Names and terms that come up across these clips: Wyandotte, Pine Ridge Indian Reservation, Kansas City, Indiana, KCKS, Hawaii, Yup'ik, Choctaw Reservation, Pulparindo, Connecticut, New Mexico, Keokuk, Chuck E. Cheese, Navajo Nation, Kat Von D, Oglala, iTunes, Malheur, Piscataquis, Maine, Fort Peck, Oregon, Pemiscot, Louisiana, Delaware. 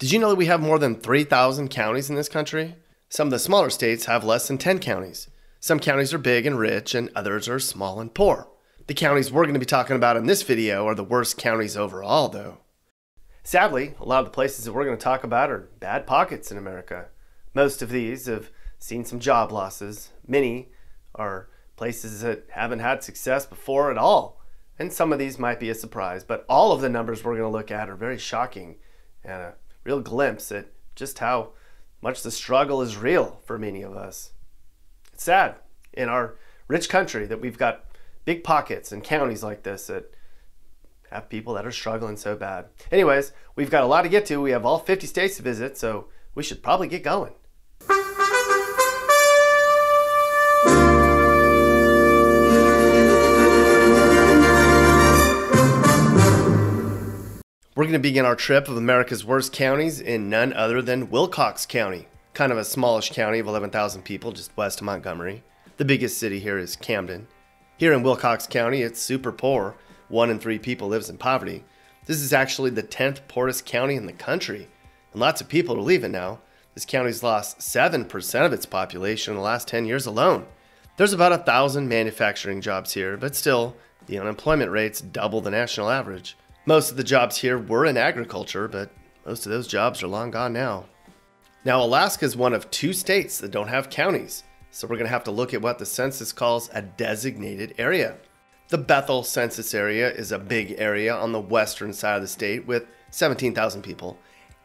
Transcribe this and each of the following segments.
Did you know that we have more than 3,000 counties in this country? Some of the smaller states have less than 10 counties. Some counties are big and rich, and others are small and poor. The counties we're going to be talking about in this video are the worst counties overall, though. Sadly, a lot of the places that we're going to talk about are bad pockets in America. Most of these have seen some job losses. Many are places that haven't had success before at all. And some of these might be a surprise, but all of the numbers we're going to look at are very shocking and a real glimpse at just how much the struggle is real for many of us. It's sad in our rich country that we've got big pockets and counties like this that have people that are struggling so bad. Anyways, we've got a lot to get to. We have all 50 states to visit, so we should probably get going. We're going to begin our trip of America's worst counties in none other than Wilcox County, kind of a smallish county of 11,000 people just west of Montgomery. The biggest city here is Camden. Here in Wilcox County, it's super poor. 1 in 3 people lives in poverty. This is actually the 10th poorest county in the country, and lots of people are leaving now. This county's lost 7% of its population in the last 10 years alone. There's about 1,000 manufacturing jobs here, but still, the unemployment rate's double the national average. Most of the jobs here were in agriculture, but most of those jobs are long gone now. Now, Alaska is one of 2 states that don't have counties, so we're going to have to look at what the census calls a designated area. The Bethel census area is a big area on the western side of the state with 17,000 people.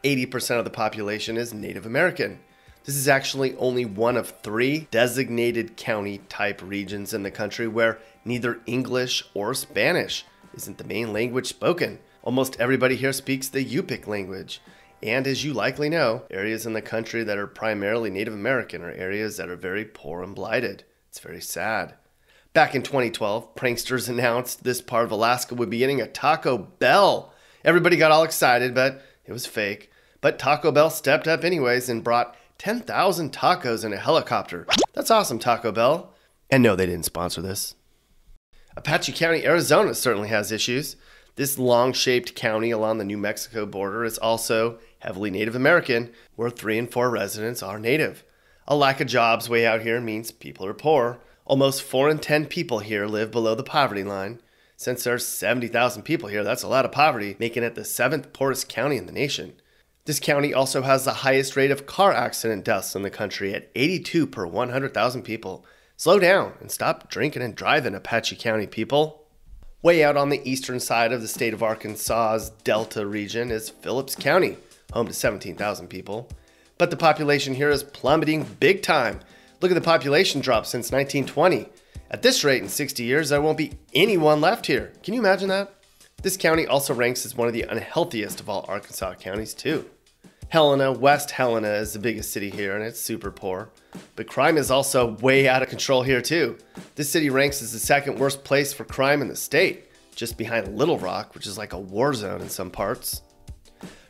80% of the population is Native American. This is actually only one of 3 designated county-type regions in the country where neither English or Spanish isn't the main language spoken. Almost everybody here speaks the Yup'ik language. And as you likely know, areas in the country that are primarily Native American are areas that are very poor and blighted. It's very sad. Back in 2012, pranksters announced this part of Alaska would be getting a Taco Bell. Everybody got all excited, but it was fake. But Taco Bell stepped up anyways and brought 10,000 tacos in a helicopter. That's awesome, Taco Bell. And no, they didn't sponsor this. Apache County, Arizona certainly has issues. This long-shaped county along the New Mexico border is also heavily Native American, where 3 in 4 residents are Native. A lack of jobs way out here means people are poor. Almost 4 in 10 people here live below the poverty line. Since there's 70,000 people here, that's a lot of poverty, making it the 7th poorest county in the nation. This county also has the highest rate of car accident deaths in the country at 82 per 100,000 people. Slow down and stop drinking and driving, Apache County people. Way out on the eastern side of the state of Arkansas's Delta region is Phillips County, home to 17,000 people. But the population here is plummeting big time. Look at the population drop since 1920. At this rate, in 60 years, there won't be anyone left here. Can you imagine that? This county also ranks as one of the unhealthiest of all Arkansas counties, too. Helena, West Helena is the biggest city here, and it's super poor. But crime is also way out of control here, too. This city ranks as the 2nd worst place for crime in the state, just behind Little Rock, which is like a war zone in some parts.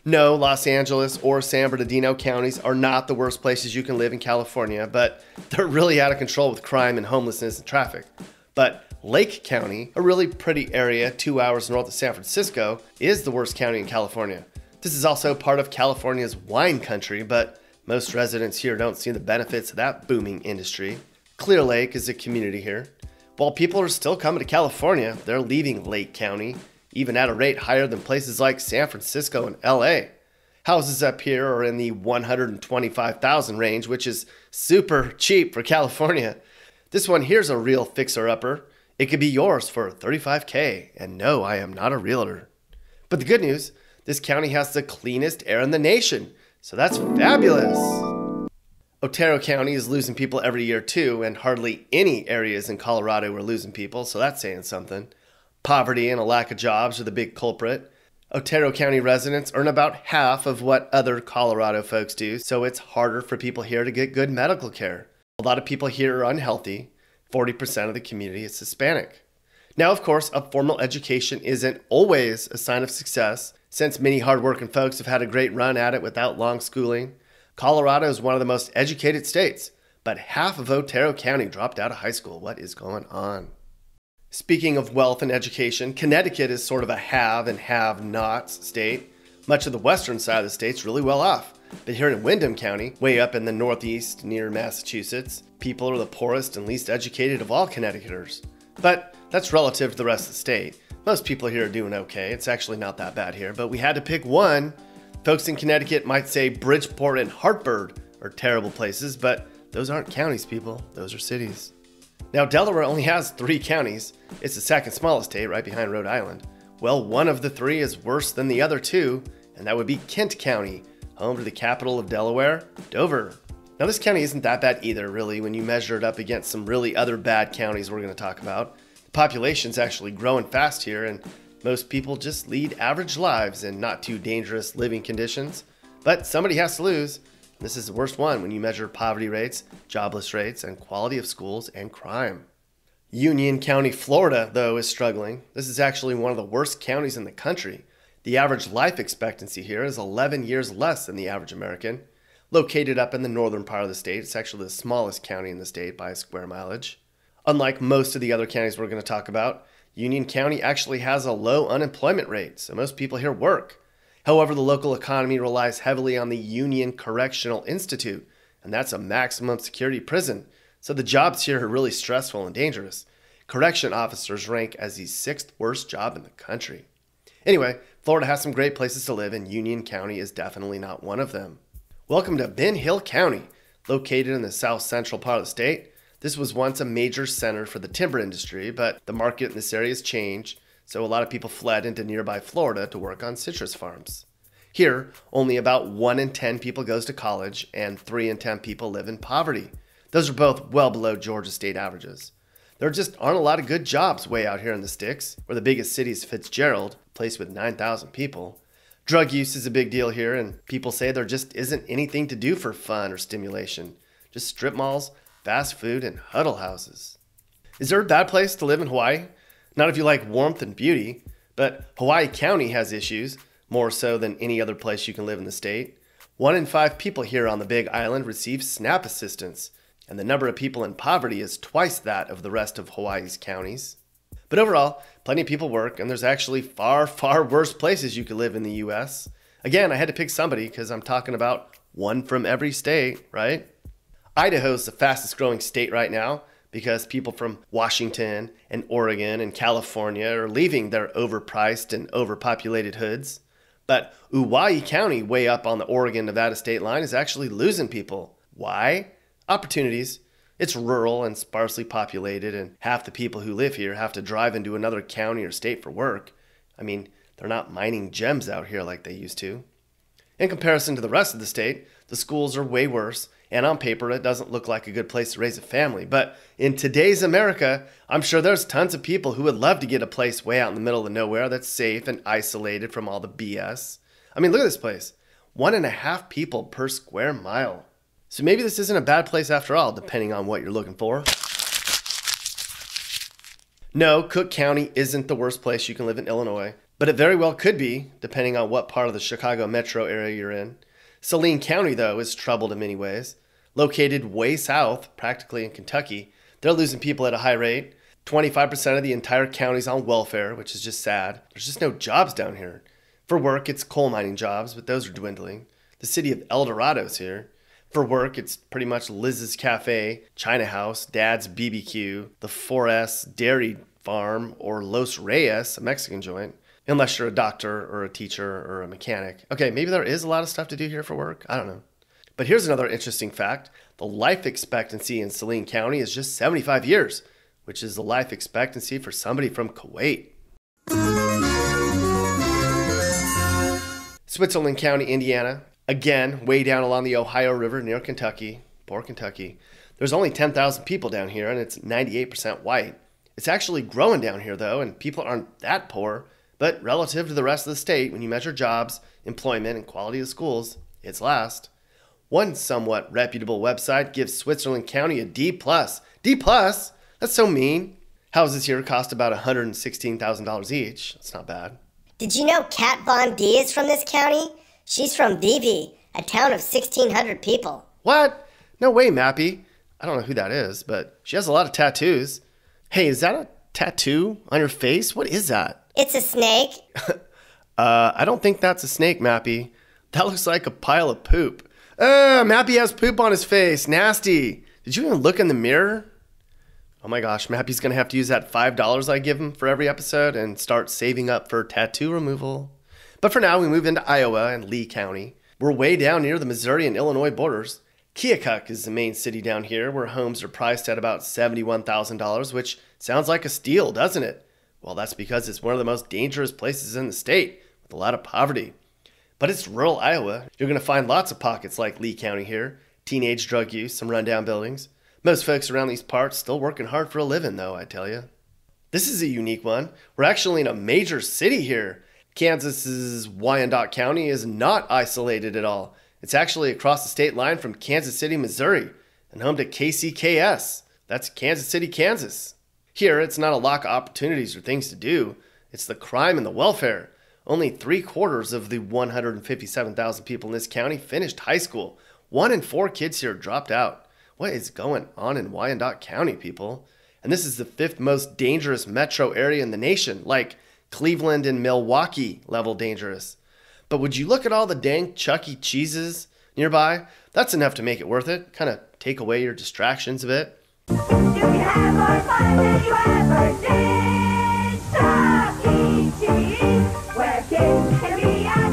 No, Los Angeles or San Bernardino counties are not the worst places you can live in California, but they're really out of control with crime and homelessness and traffic. But Lake County, a really pretty area 2 hours north of San Francisco, is the worst county in California. This is also part of California's wine country, but most residents here don't see the benefits of that booming industry. Clear Lake is a community here. While people are still coming to California, they're leaving Lake County, even at a rate higher than places like San Francisco and LA. Houses up here are in the $125,000 range, which is super cheap for California. This one here's a real fixer-upper. It could be yours for $35K, and no, I am not a realtor. But the good news, this county has the cleanest air in the nation, so that's fabulous. Otero County is losing people every year too, and hardly any areas in Colorado are losing people, so that's saying something. Poverty and a lack of jobs are the big culprit. Otero County residents earn about half of what other Colorado folks do, so it's harder for people here to get good medical care. A lot of people here are unhealthy. 40% of the community is Hispanic. Now, of course, a formal education isn't always a sign of success, since many hardworking folks have had a great run at it without long schooling. Colorado is one of the most educated states, but half of Otero County dropped out of high school. What is going on? Speaking of wealth and education, Connecticut is sort of a have and have-nots state. Much of the western side of the state's really well off, but here in Windham County, way up in the northeast near Massachusetts, people are the poorest and least educated of all Connecticuters. But that's relative to the rest of the state. Most people here are doing okay. It's actually not that bad here, but we had to pick one. Folks in Connecticut might say Bridgeport and Hartford are terrible places, but those aren't counties, people. Those are cities. Now, Delaware only has 3 counties. It's the second smallest state, right behind Rhode Island. Well, one of the 3 is worse than the other 2, and that would be Kent County, home to the capital of Delaware, Dover. Now, this county isn't that bad either, really, when you measure it up against some really other bad counties we're going to talk about. The population's actually growing fast here, and most people just lead average lives in not too dangerous living conditions. But somebody has to lose. This is the worst one when you measure poverty rates, jobless rates, and quality of schools and crime. Union County, Florida, though, is struggling. This is actually one of the worst counties in the country. The average life expectancy here is 11 years less than the average American. Located up in the northern part of the state, it's actually the smallest county in the state by square mileage. Unlike most of the other counties we're going to talk about, Union County actually has a low unemployment rate, so most people here work. However, the local economy relies heavily on the Union Correctional Institute, and that's a maximum security prison, so the jobs here are really stressful and dangerous. Correction officers rank as the 6th worst job in the country. Anyway, Florida has some great places to live, and Union County is definitely not one of them. Welcome to Ben Hill County, located in the south central part of the state. This was once a major center for the timber industry, but the market in this area has changed. So a lot of people fled into nearby Florida to work on citrus farms. Here, only about 1 in 10 people goes to college and 3 in 10 people live in poverty. Those are both well below Georgia state averages. There just aren't a lot of good jobs way out here in the sticks, where the biggest city is Fitzgerald, a place with 9,000 people. Drug use is a big deal here, and people say there just isn't anything to do for fun or stimulation. Just strip malls, fast food, and huddle houses. Is there a bad place to live in Hawaii? Not if you like warmth and beauty, but Hawaii County has issues, more so than any other place you can live in the state. 1 in 5 people here on the Big Island receive SNAP assistance, and the number of people in poverty is twice that of the rest of Hawaii's counties. But overall, plenty of people work, and there's actually far, far worse places you could live in the U.S. Again, I had to pick somebody because I'm talking about one from every state, right? Idaho's the fastest growing state right now, because people from Washington and Oregon and California are leaving their overpriced and overpopulated hoods. But Uwai'i County, way up on the Oregon-Nevada state line, is actually losing people. Why? Opportunities. It's rural and sparsely populated, and half the people who live here have to drive into another county or state for work. I mean, they're not mining gems out here like they used to. In comparison to the rest of the state, the schools are way worse. And on paper, it doesn't look like a good place to raise a family. But in today's America, I'm sure there's tons of people who would love to get a place way out in the middle of nowhere that's safe and isolated from all the BS. I mean, look at this place. 1.5 people per square mile. So maybe this isn't a bad place after all, depending on what you're looking for. No, Cook County isn't the worst place you can live in Illinois, but it very well could be, depending on what part of the Chicago metro area you're in. Saline County, though, is troubled in many ways. Located way south, practically in Kentucky, they're losing people at a high rate. 25% of the entire county's on welfare, which is just sad. There's just no jobs down here. For work, it's coal mining jobs, but those are dwindling. The city of El Dorado's here. For work, it's pretty much Liz's Cafe, China House, Dad's BBQ, the 4S Dairy Farm, or Los Reyes, a Mexican joint. Unless you're a doctor or a teacher or a mechanic. Okay, maybe there is a lot of stuff to do here for work. I don't know. But here's another interesting fact. The life expectancy in Saline County is just 75 years, which is the life expectancy for somebody from Kuwait. Switzerland County, Indiana. Again, way down along the Ohio River near Kentucky. Poor Kentucky. There's only 10,000 people down here, and it's 98% white. It's actually growing down here, though, and people aren't that poor. But relative to the rest of the state, when you measure jobs, employment, and quality of schools, it's last. One somewhat reputable website gives Switzerland County a D+. D+? That's so mean. Houses here cost about $116,000 each. That's not bad. Did you know Kat Von D is from this county? She's from Beebe, a town of 1,600 people. What? No way, Mappy. I don't know who that is, but she has a lot of tattoos. Hey, is that a tattoo on your face? What is that? It's a snake. I don't think that's a snake, Mappy. That looks like a pile of poop. Mappy has poop on his face. Nasty. Did you even look in the mirror? Oh my gosh, Mappy's going to have to use that $5 I give him for every episode and start saving up for tattoo removal. But for now, we move into Iowa and Lee County. We're way down near the Missouri and Illinois borders. Keokuk is the main city down here, where homes are priced at about $71,000, which sounds like a steal, doesn't it? Well, that's because it's one of the most dangerous places in the state, with a lot of poverty. But it's rural Iowa. You're going to find lots of pockets like Lee County here. Teenage drug use, some rundown buildings. Most folks around these parts still working hard for a living, though, I tell you. This is a unique one. We're actually in a major city here. Kansas's Wyandotte County is not isolated at all. It's actually across the state line from Kansas City, Missouri, and home to KCKS. That's Kansas City, Kansas. Here, it's not a lack of opportunities or things to do. It's the crime and the welfare. Only 3/4 of the 157,000 people in this county finished high school. 1 in 4 kids here dropped out. What is going on in Wyandotte County, people? And this is the 5th most dangerous metro area in the nation, like Cleveland and Milwaukee level dangerous. But would you look at all the dang Chuck E. Cheeses nearby? That's enough to make it worth it. Kind of take away your distractions a bit. Do you have more fun than you ever did? Chuck E. Cheese, where kids can be our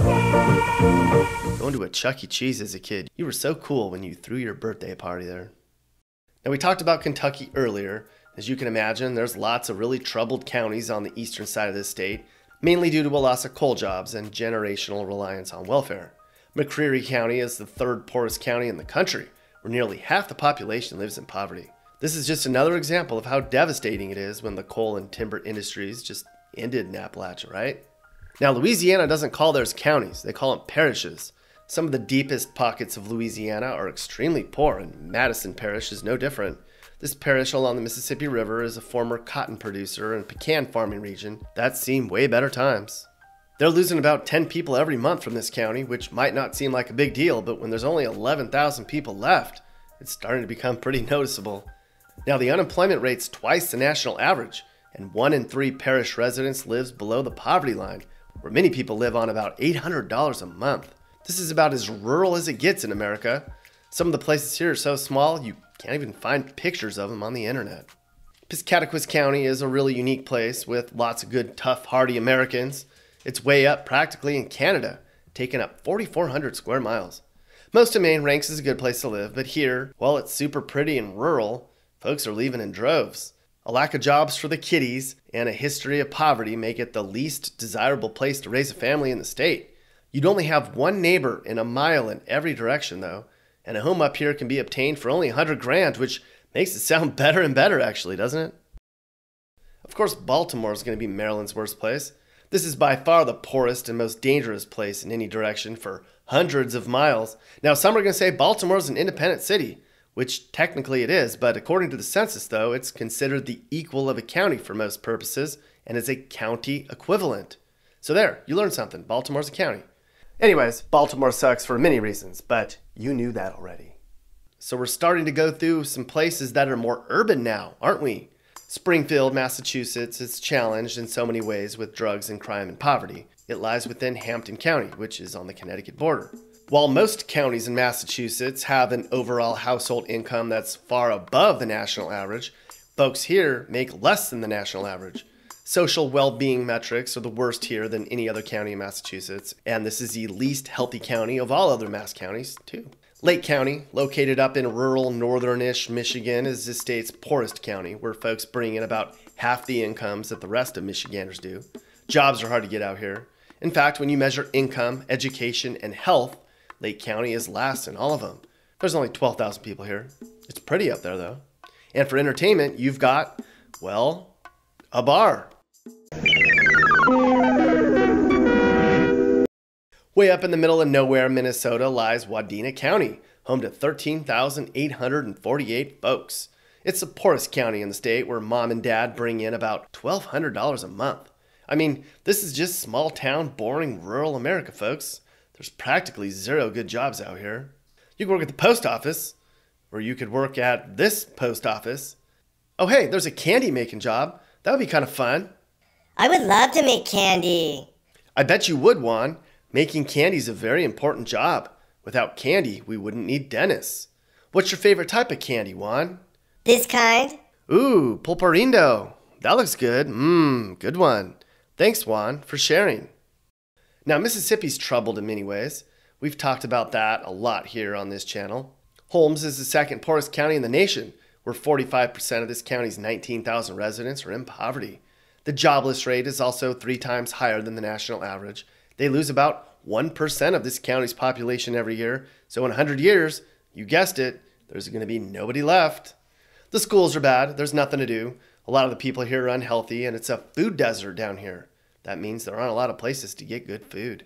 kids. Going to a Chuck E. Cheese as a kid. You were so cool when you threw your birthday party there. Now, we talked about Kentucky earlier. As you can imagine, there's lots of really troubled counties on the eastern side of this state, mainly due to a loss of coal jobs and generational reliance on welfare. McCreary County is the 3rd poorest county in the country, where nearly half the population lives in poverty. This is just another example of how devastating it is when the coal and timber industries just ended in Appalachia, right? Now, Louisiana doesn't call theirs counties, they call them parishes. Some of the deepest pockets of Louisiana are extremely poor, and Madison Parish is no different. This parish along the Mississippi River is a former cotton producer and pecan farming region that's seen way better times. They're losing about 10 people every month from this county, which might not seem like a big deal, but when there's only 11,000 people left, it's starting to become pretty noticeable. Now, the unemployment rate's twice the national average, and 1 in 3 parish residents lives below the poverty line, where many people live on about $800 a month. This is about as rural as it gets in America. Some of the places here are so small, you can't even find pictures of them on the internet. Piscataquis County is a really unique place with lots of good, tough, hardy Americans. It's way up practically in Canada, taking up 4,400 square miles. Most of Maine ranks as a good place to live, but here, while it's super pretty and rural, folks are leaving in droves. A lack of jobs for the kiddies and a history of poverty make it the least desirable place to raise a family in the state. You'd only have one neighbor in a mile in every direction, though, and a home up here can be obtained for only $100 grand, which makes it sound better and better, actually, doesn't it? Of course, Baltimore is going to be Maryland's worst place. This is by far the poorest and most dangerous place in any direction for hundreds of miles. Now, some are going to say Baltimore's an independent city, which technically it is, but according to the census, though, it's considered the equal of a county for most purposes and is a county equivalent. So there, you learned something. Baltimore's a county. Anyways, Baltimore sucks for many reasons, but you knew that already. So we're starting to go through some places that are more urban now, aren't we? Springfield, Massachusetts is challenged in so many ways with drugs and crime and poverty. It lies within Hampton County, which is on the Connecticut border. While most counties in Massachusetts have an overall household income that's far above the national average, folks here make less than the national average. Social well-being metrics are the worst here than any other county in Massachusetts, and this is the least healthy county of all other Mass counties, too. Lake County, located up in rural northern-ish Michigan, is the state's poorest county, where folks bring in about half the incomes that the rest of Michiganders do. Jobs are hard to get out here. In fact, when you measure income, education, and health, Lake County is last in all of them. There's only 12,000 people here. It's pretty up there, though. And for entertainment, you've got, well, a bar. Way up in the middle of nowhere, Minnesota, lies Wadena County, home to 13,848 folks. It's the poorest county in the state, where mom and dad bring in about $1,200 a month. I mean, this is just small town, boring, rural America, folks. There's practically zero good jobs out here. You could work at the post office, or you could work at this post office. Oh hey, there's a candy making job. That would be kind of fun. I would love to make candy. I bet you would, Juan. Making candy's a very important job. Without candy, we wouldn't need dentists. What's your favorite type of candy, Juan? This kind. Ooh, pulparindo. That looks good. Good one. Thanks, Juan, for sharing. Now, Mississippi's troubled in many ways. We've talked about that a lot here on this channel. Holmes is the second poorest county in the nation, where 45% of this county's 19,000 residents are in poverty. The jobless rate is also 3 times higher than the national average. They lose about 1% of this county's population every year. So in 100 years, you guessed it, there's going to be nobody left. The schools are bad. There's nothing to do. A lot of the people here are unhealthy, and it's a food desert down here. That means there aren't a lot of places to get good food.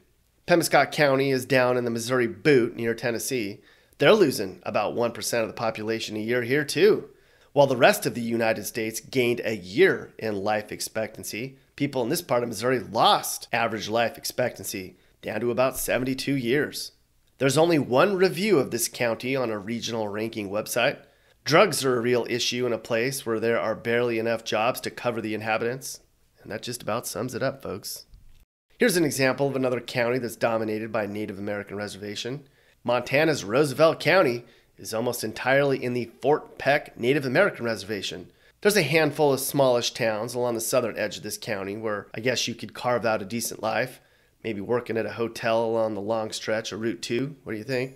Pemiscot County is down in the Missouri Boot near Tennessee. They're losing about 1% of the population a year here too. While the rest of the United States gained a year in life expectancy, people in this part of Missouri lost average life expectancy down to about 72 years. There's only one review of this county on a regional ranking website. Drugs are a real issue in a place where there are barely enough jobs to cover the inhabitants. And that just about sums it up, folks. Here's an example of another county that's dominated by Native American reservation. Montana's Roosevelt County is almost entirely in the Fort Peck Native American Reservation. There's a handful of smallish towns along the southern edge of this county where I guess you could carve out a decent life, maybe working at a hotel along the long stretch of Route 2. What do you think?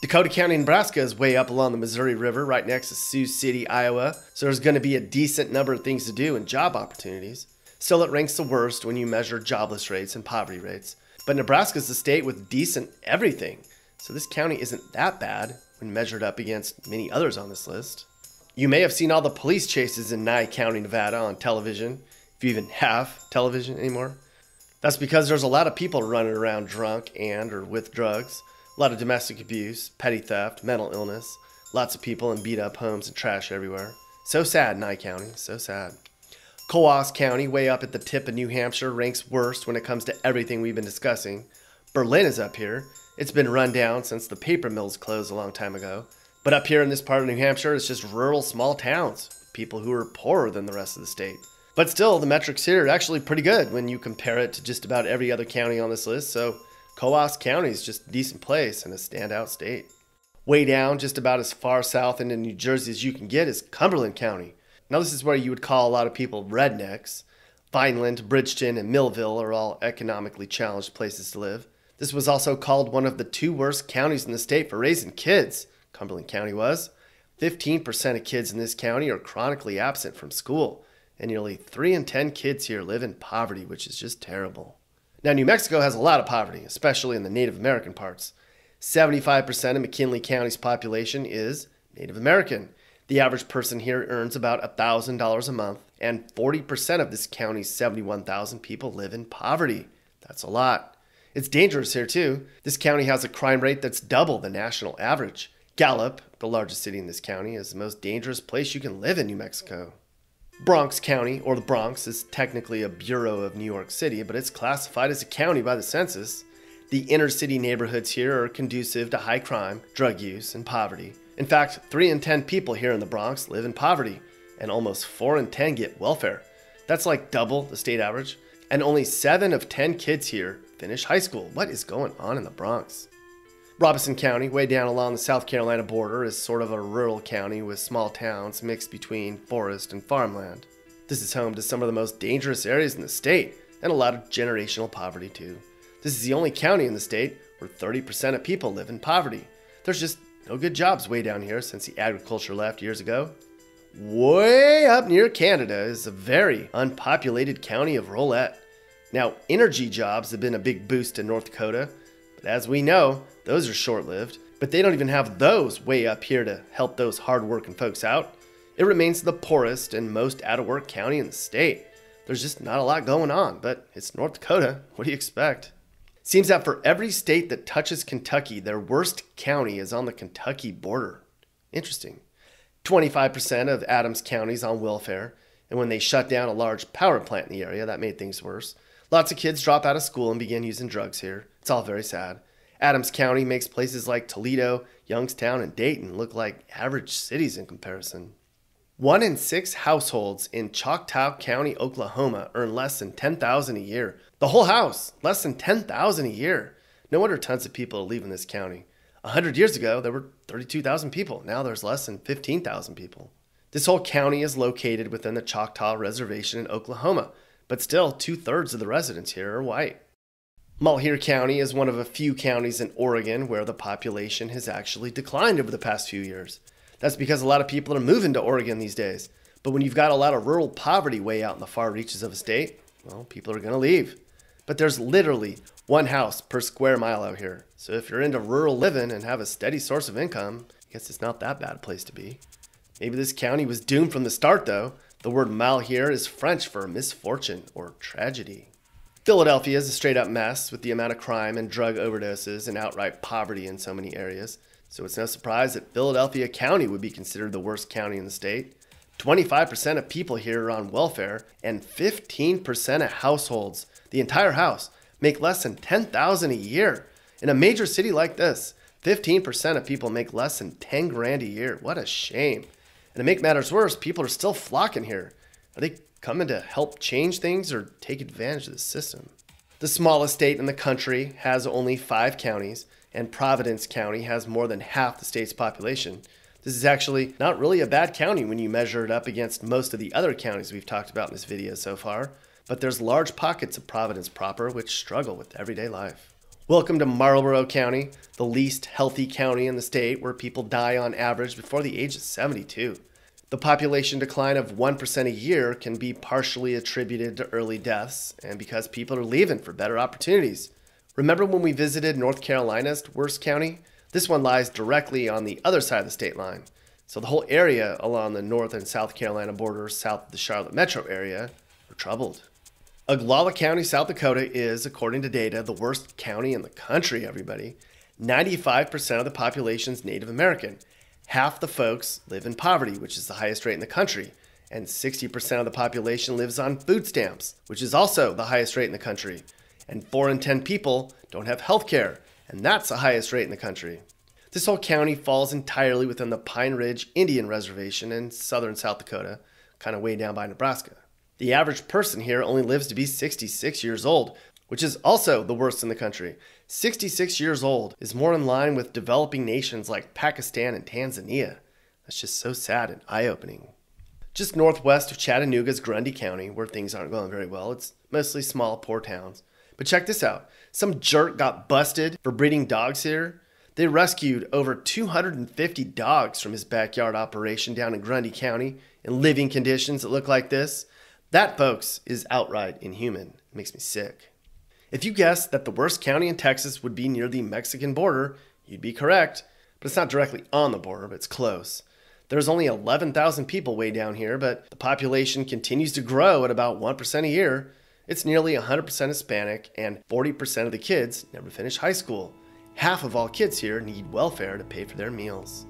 Dakota County, Nebraska is way up along the Missouri River right next to Sioux City, Iowa, so there's going to be a decent number of things to do and job opportunities. Still, it ranks the worst when you measure jobless rates and poverty rates. But Nebraska's the state with decent everything, so this county isn't that bad when measured up against many others on this list. You may have seen all the police chases in Nye County, Nevada on television, if you even have television anymore. That's because there's a lot of people running around drunk and or with drugs, a lot of domestic abuse, petty theft, mental illness, lots of people in beat up homes and trash everywhere. So sad, Nye County, so sad. Coos County, way up at the tip of New Hampshire, ranks worst when it comes to everything we've been discussing. Berlin is up here. It's been run down since the paper mills closed a long time ago. But up here in this part of New Hampshire, it's just rural small towns, people who are poorer than the rest of the state. But still, the metrics here are actually pretty good when you compare it to just about every other county on this list, so Coos County is just a decent place and a standout state. Way down, just about as far south into New Jersey as you can get, is Cumberland County. Now this is where you would call a lot of people rednecks. Vineland, Bridgeton, and Millville are all economically challenged places to live. This was also called one of the 2 worst counties in the state for raising kids. Cumberland County was. 15% of kids in this county are chronically absent from school, and nearly 3 in 10 kids here live in poverty, which is just terrible. Now New Mexico has a lot of poverty, especially in the Native American parts. 75% of McKinley County's population is Native American. The average person here earns about $1,000 a month, and 40% of this county's 71,000 people live in poverty. That's a lot. It's dangerous here too. This county has a crime rate that's double the national average. Gallup, the largest city in this county, is the most dangerous place you can live in New Mexico. Bronx County, or the Bronx, is technically a bureau of New York City, but it's classified as a county by the census. The inner city neighborhoods here are conducive to high crime, drug use, and poverty. In fact, 3 in 10 people here in the Bronx live in poverty, and almost 4 in 10 get welfare. That's like double the state average, and only 7 of 10 kids here finish high school. What is going on in the Bronx? Robeson County, way down along the South Carolina border, is sort of a rural county with small towns mixed between forest and farmland. This is home to some of the most dangerous areas in the state, and a lot of generational poverty too. This is the only county in the state where 30% of people live in poverty. There's just no good jobs way down here since the agriculture left years ago. Way up near Canada is a very unpopulated county of Rolette. Now, energy jobs have been a big boost in North Dakota, but as we know, those are short-lived. But they don't even have those way up here to help those hard-working folks out. It remains the poorest and most out-of-work county in the state. There's just not a lot going on, but it's North Dakota. What do you expect? Seems that for every state that touches Kentucky, their worst county is on the Kentucky border. Interesting. 25% of Adams County's on welfare, and when they shut down a large power plant in the area, that made things worse. Lots of kids drop out of school and begin using drugs here. It's all very sad. Adams County makes places like Toledo, Youngstown, and Dayton look like average cities in comparison. 1 in 6 households in Choctaw County, Oklahoma earn less than $10,000 a year. The whole house, less than $10,000 a year. No wonder tons of people are leaving this county. 100 years ago, there were 32,000 people. Now there's less than 15,000 people. This whole county is located within the Choctaw Reservation in Oklahoma, but still 2/3 of the residents here are white. Malheur County is one of a few counties in Oregon where the population has actually declined over the past few years. That's because a lot of people are moving to Oregon these days. But when you've got a lot of rural poverty way out in the far reaches of a state, well, people are going to leave. But there's literally one house per square mile out here. So if you're into rural living and have a steady source of income, I guess it's not that bad a place to be. Maybe this county was doomed from the start, though. The word malheur is French for misfortune or tragedy. Philadelphia is a straight-up mess with the amount of crime and drug overdoses and outright poverty in so many areas. So it's no surprise that Philadelphia County would be considered the worst county in the state. 25% of people here are on welfare, and 15% of households, the entire house, make less than $10,000 a year. In a major city like this, 15% of people make less than 10 grand a year. What a shame. And to make matters worse, people are still flocking here. Are they coming to help change things or take advantage of the system? The smallest state in the country has only 5 counties, and Providence County has more than half the state's population. This is actually not really a bad county when you measure it up against most of the other counties we've talked about in this video so far, but there's large pockets of Providence proper which struggle with everyday life. Welcome to Marlborough County, the least healthy county in the state, where people die on average before the age of 72. The population decline of 1% a year can be partially attributed to early deaths and because people are leaving for better opportunities. Remember when we visited North Carolina's worst county? This one lies directly on the other side of the state line. So the whole area along the North and South Carolina border south of the Charlotte metro area are troubled. Oglala County, South Dakota is, according to data, the worst county in the country, everybody. 95% of the population is Native American. Half the folks live in poverty, which is the highest rate in the country, and 60% of the population lives on food stamps, which is also the highest rate in the country, and 4 in 10 people don't have health care, and that's the highest rate in the country. This whole county falls entirely within the Pine Ridge Indian Reservation in southern South Dakota, kind of way down by Nebraska. The average person here only lives to be 66 years old, which is also the worst in the country. 66 years old is more in line with developing nations like Pakistan and Tanzania. That's just so sad and eye-opening. Just northwest of Chattanooga's Grundy County, where things aren't going very well, it's mostly small, poor towns. But check this out. Some jerk got busted for breeding dogs here. They rescued over 250 dogs from his backyard operation down in Grundy County in living conditions that look like this. That, folks, is outright inhuman. It makes me sick. If you guessed that the worst county in Texas would be near the Mexican border, you'd be correct. But it's not directly on the border, but it's close. There's only 11,000 people way down here, but the population continues to grow at about 1% a year. It's nearly 100% Hispanic, and 40% of the kids never finish high school. Half of all kids here need welfare to pay for their meals.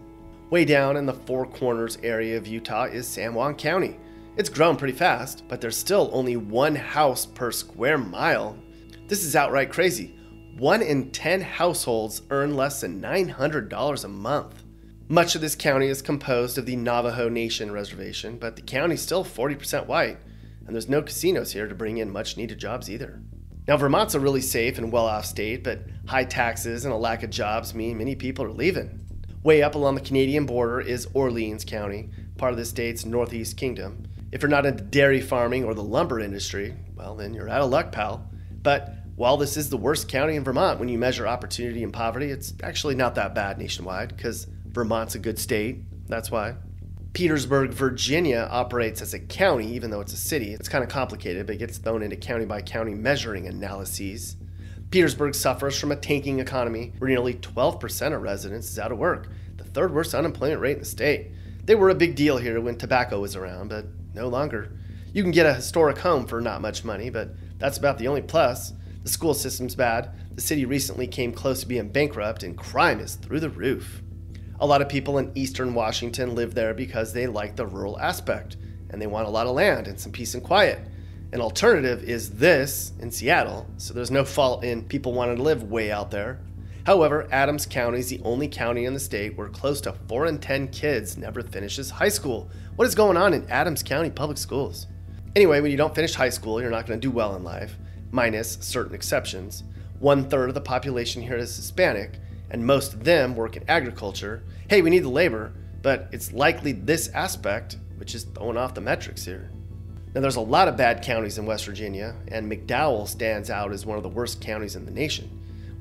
Way down in the Four Corners area of Utah is San Juan County. It's grown pretty fast, but there's still only 1 house per square mile. This is outright crazy. 1 in 10 households earn less than $900 a month. Much of this county is composed of the Navajo Nation Reservation, but the county's still 40% white, and there's no casinos here to bring in much-needed jobs either. Now, Vermont's a really safe and well-off state, but high taxes and a lack of jobs mean many people are leaving. Way up along the Canadian border is Orleans County, part of the state's Northeast Kingdom. If you're not into dairy farming or the lumber industry, well, then you're out of luck, pal. But while this is the worst county in Vermont when you measure opportunity and poverty, it's actually not that bad nationwide because Vermont's a good state. That's why. Petersburg, Virginia operates as a county even though it's a city. It's kind of complicated, but it gets thrown into county by county measuring analyses. Petersburg suffers from a tanking economy where nearly 12% of residents is out of work, the 3rd worst unemployment rate in the state. They were a big deal here when tobacco was around, but no longer. You can get a historic home for not much money, but that's about the only plus. The school system's bad, the city recently came close to being bankrupt, and crime is through the roof. A lot of people in eastern Washington live there because they like the rural aspect, and they want a lot of land and some peace and quiet. An alternative is this in Seattle, so there's no fault in people wanting to live way out there. However, Adams County is the only county in the state where close to 4 in 10 kids never finishes high school. What is going on in Adams County public schools? Anyway, when you don't finish high school, you're not going to do well in life, minus certain exceptions. 1/3 of the population here is Hispanic, and most of them work in agriculture. Hey, we need the labor, but it's likely this aspect, which is throwing off the metrics here. Now, there's a lot of bad counties in West Virginia, and McDowell stands out as one of the worst counties in the nation.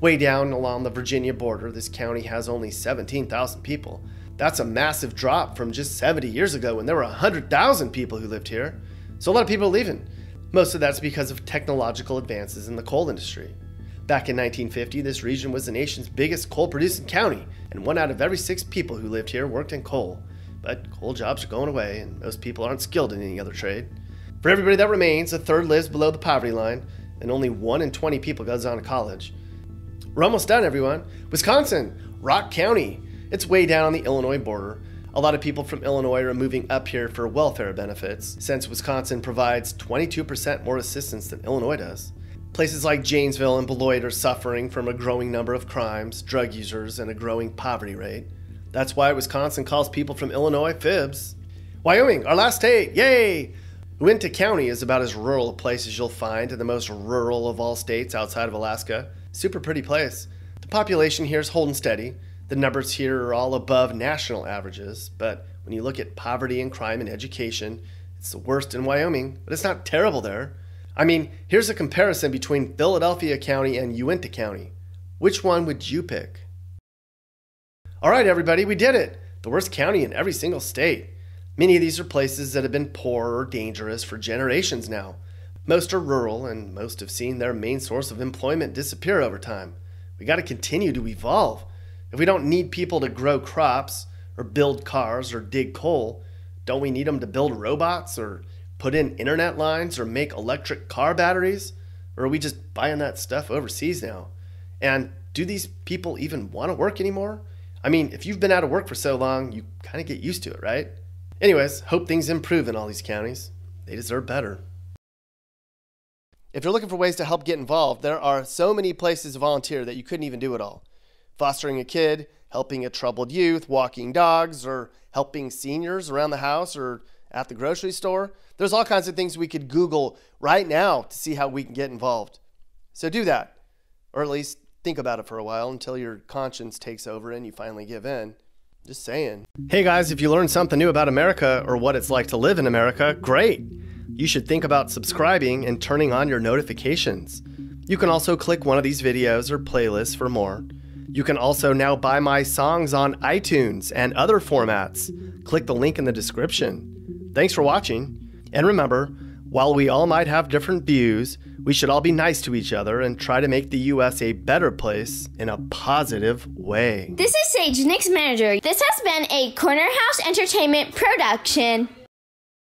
Way down along the Virginia border, this county has only 17,000 people. That's a massive drop from just 70 years ago when there were 100,000 people who lived here. So a lot of people are leaving. Most of that's because of technological advances in the coal industry. Back in 1950, this region was the nation's biggest coal-producing county, and 1 out of every 6 people who lived here worked in coal. But coal jobs are going away, and most people aren't skilled in any other trade. For everybody that remains, 1/3 lives below the poverty line, and only 1 in 20 people goes on to college. We're almost done, everyone. Wisconsin, Rock County. It's way down on the Illinois border. A lot of people from Illinois are moving up here for welfare benefits, since Wisconsin provides 22% more assistance than Illinois does. Places like Janesville and Beloit are suffering from a growing number of crimes, drug users, and a growing poverty rate. That's why Wisconsin calls people from Illinois fibs. Wyoming, our last state, yay! Uinta County is about as rural a place as you'll find, and the most rural of all states outside of Alaska. Super pretty place. The population here is holding steady. The numbers here are all above national averages, but when you look at poverty and crime and education, it's the worst in Wyoming, but it's not terrible there. I mean, here's a comparison between Philadelphia County and Uinta County. Which one would you pick? All right, everybody, we did it. The worst county in every single state. Many of these are places that have been poor or dangerous for generations now. Most are rural, and most have seen their main source of employment disappear over time. We got to continue to evolve. If we don't need people to grow crops or build cars or dig coal, don't we need them to build robots or put in internet lines or make electric car batteries? Or are we just buying that stuff overseas now? And do these people even want to work anymore? I mean, if you've been out of work for so long, you kind of get used to it, right? Anyways, hope things improve in all these counties. They deserve better. If you're looking for ways to help get involved, there are so many places to volunteer that you couldn't even do it all. Fostering a kid, helping a troubled youth, walking dogs, or helping seniors around the house or at the grocery store. There's all kinds of things we could Google right now to see how we can get involved. So do that, or at least think about it for a while until your conscience takes over and you finally give in. Just saying. Hey guys, if you learned something new about America or what it's like to live in America, great. You should think about subscribing and turning on your notifications. You can also click one of these videos or playlists for more. You can also now buy my songs on iTunes and other formats. Click the link in the description. Thanks for watching. And remember, while we all might have different views, we should all be nice to each other and try to make the U.S. a better place in a positive way. This is Sage, Nick's manager. This has been a Corner House Entertainment production.